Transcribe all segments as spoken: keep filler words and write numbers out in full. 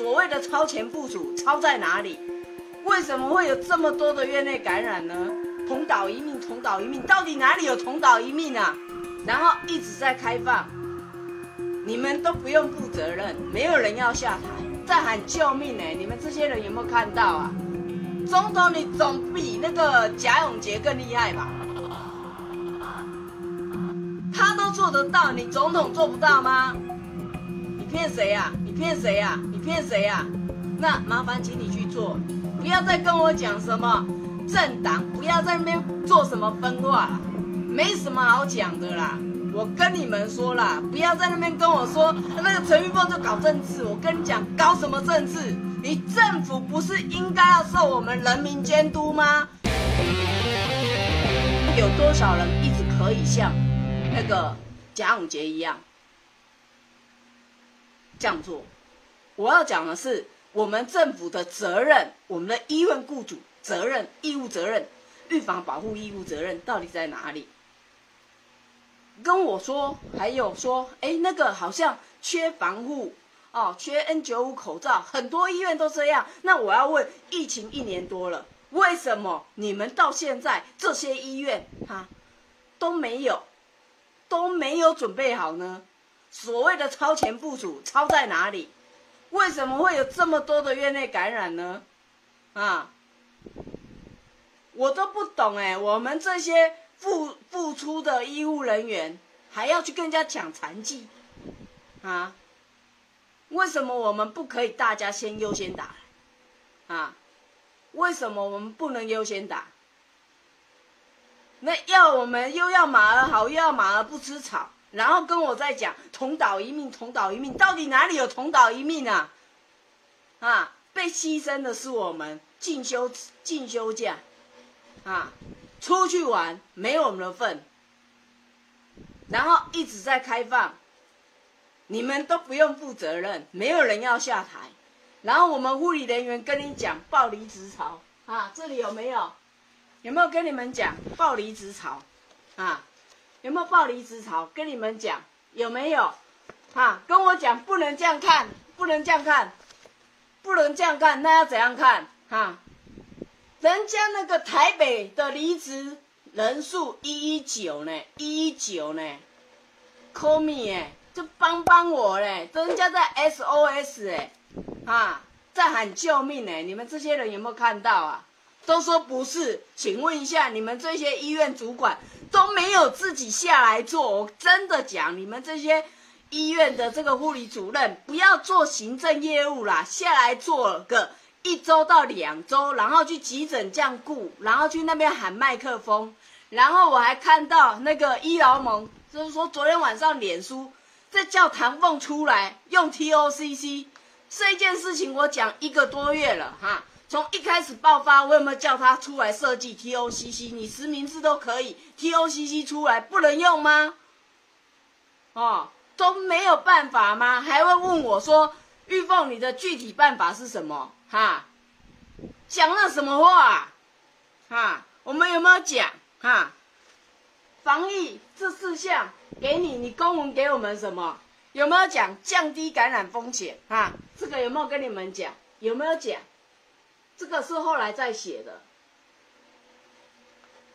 所谓的超前部署，超在哪里？为什么会有这么多的院内感染呢？同岛一命，同岛一命，到底哪里有同岛一命啊？然后一直在开放，你们都不用负责任，没有人要下台，在喊救命呢、欸！你们这些人有没有看到啊？总统，你总比那个贾永杰更厉害吧？他都做得到，你总统做不到吗？你骗谁呀？你骗谁呀？你骗谁呀？那麻烦请你去做，不要再跟我讲什么政党，不要在那边做什么分化啦。 没什么好讲的啦，我跟你们说啦，不要在那边跟我说那个陈玉凤就搞政治。我跟你讲，搞什么政治？你政府不是应该要受我们人民监督吗？有多少人一直可以像那个贾永杰一样这样做？我要讲的是，我们政府的责任，我们的医院雇主责任、义务责任、预防保护义务责任到底在哪里？ 跟我说，还有说，哎，那个好像缺防护哦，缺 N 九十五 口罩，很多医院都这样。那我要问，疫情一年多了，为什么你们到现在这些医院哈都没有都没有准备好呢？所谓的超前部署，超在哪里？为什么会有这么多的院内感染呢？啊，我都不懂哎，我们这些 付付出的医护人员还要去跟人家抢残疾，啊？为什么我们不可以大家先优先打？啊？为什么我们不能优先打？那要我们又要马儿好，又要马儿不吃草，然后跟我在讲同岛一命，同岛一命，到底哪里有同岛一命啊？啊？被牺牲的是我们，进修进修假，啊？ 出去玩没有我们的份，然后一直在开放，你们都不用负责任，没有人要下台。然后我们护理人员跟你讲暴离职潮啊，这里有没有？有没有跟你们讲暴离职潮啊？有没有暴离职潮？跟你们讲有没有？啊，跟我讲不能这样看，不能这样看，不能这样看，那要怎样看啊？ 人家那个台北的离职人数一一九呢， 一一九呢 ，call me 哎，就帮帮我嘞，人家在 S O S 哎，啊，在喊救命哎，你们这些人有没有看到啊？都说不是，请问一下，你们这些医院主管都没有自己下来做，我真的讲，你们这些医院的这个护理主任不要做行政业务啦，下来做个 一周到两周，然后去急诊这样顾，然后去那边喊麦克风，然后我还看到那个医疗盟，就是说昨天晚上脸书在叫唐凤出来用 T O C C 这一件事情，我讲一个多月了哈，从一开始爆发，我有没有叫他出来设计 T O C C？ 你实名制都可以 ，T O C C 出来不能用吗？哦，都没有办法吗？还会问我说，玉凤，你的具体办法是什么？ 哈，讲了什么话啊？哈，我们有没有讲？哈，防疫这四项给你，你公文给我们什么？有没有讲降低感染风险？哈，这个有没有跟你们讲？有没有讲？这个是后来再写的，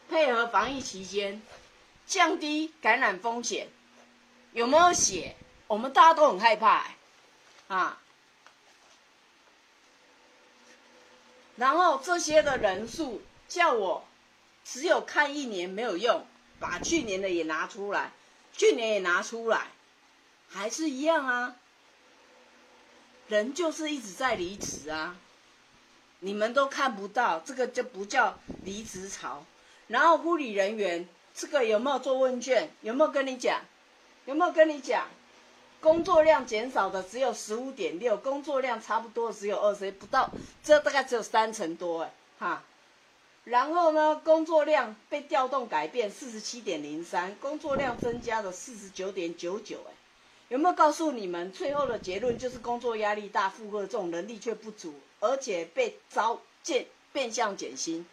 配合防疫期间降低感染风险，有没有写？我们大家都很害怕、欸，啊。 然后这些的人数叫我只有看一年没有用，把去年的也拿出来，去年也拿出来，还是一样啊。人就是一直在离职啊，你们都看不到，这个就不叫离职潮。然后护理人员这个有没有做问卷？有没有跟你讲？有没有跟你讲？工作量减少的只有 百分之十五点六， 工作量差不多只有百分之二十，不到，这大概只有三成多哎，哈。然后呢，工作量被调动改变 四十七点零三， 工作量增加了 四十九点九九哎，有没有告诉你们最后的结论就是工作压力大、负荷重、能力却不足，而且被遭减变相减薪？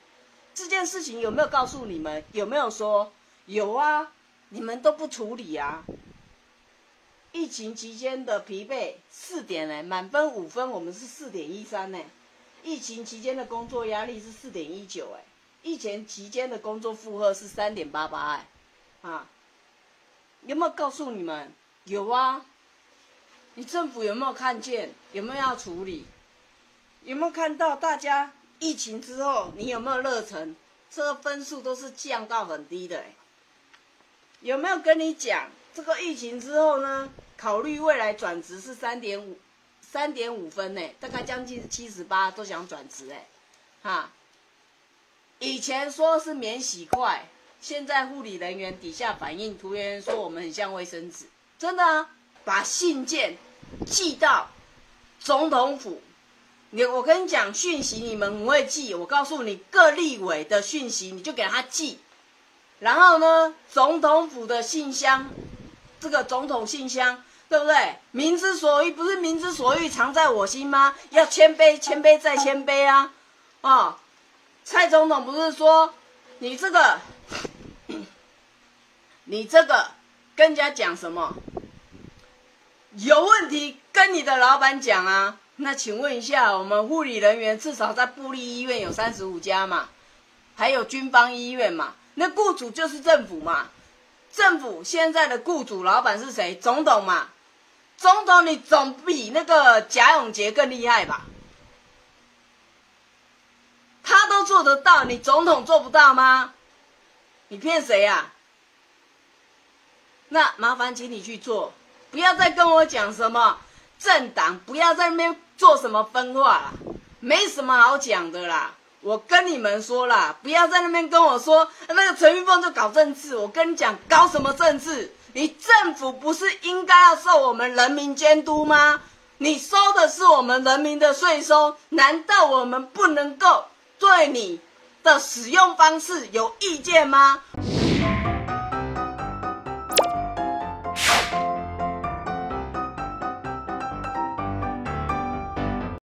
这件事情有没有告诉你们？有没有说有啊？你们都不处理啊？疫情期间的疲惫四点呢、欸，满分五分，我们是四点一三呢。疫情期间的工作压力是四点一九哎，疫情期间的工作负荷是三点八八哎，啊，有没有告诉你们？有啊，你政府有没有看见？有没有要处理？有没有看到大家疫情之后，你有没有热忱？这个分数都是降到很低的哎、欸，有没有跟你讲？这个疫情之后呢，考虑未来转职是三点五，三点五分呢，大概将近七十八都想转职哎，哈。以前说是免洗筷，现在护理人员底下反映，图员说我们很像卫生纸，真的啊，把信件寄到总统府，你我跟你讲讯息，你们很会寄，我告诉你各立委的讯息，你就给他寄，然后呢，总统府的信箱。这个总统信箱，对不对？民之所欲，不是民之所欲，常在我心吗？要谦卑，谦卑再谦卑啊！哦，蔡总统不是说，你这个，你这个跟人家讲什么？有问题跟你的老板讲啊。那请问一下，我们护理人员至少在部立医院有三十五家嘛，还有军方医院嘛，那雇主就是政府嘛。政府现在的雇主老板是谁？总统嘛，总统你总比那个贾永杰更厉害吧？他都做得到，你总统做不到吗？你骗谁啊？那麻烦请你去做，不要再跟我讲什么政党，不要在那边做什么分化啦，没什么好讲的啦。我跟你们说啦，不要在那边跟我说那个陈玉凤就搞政治。我跟你讲，搞什么政治？你政府不是应该要受我们人民监督吗？你收的是我们人民的税收，难道我们不能够对你的使用方式有意见吗？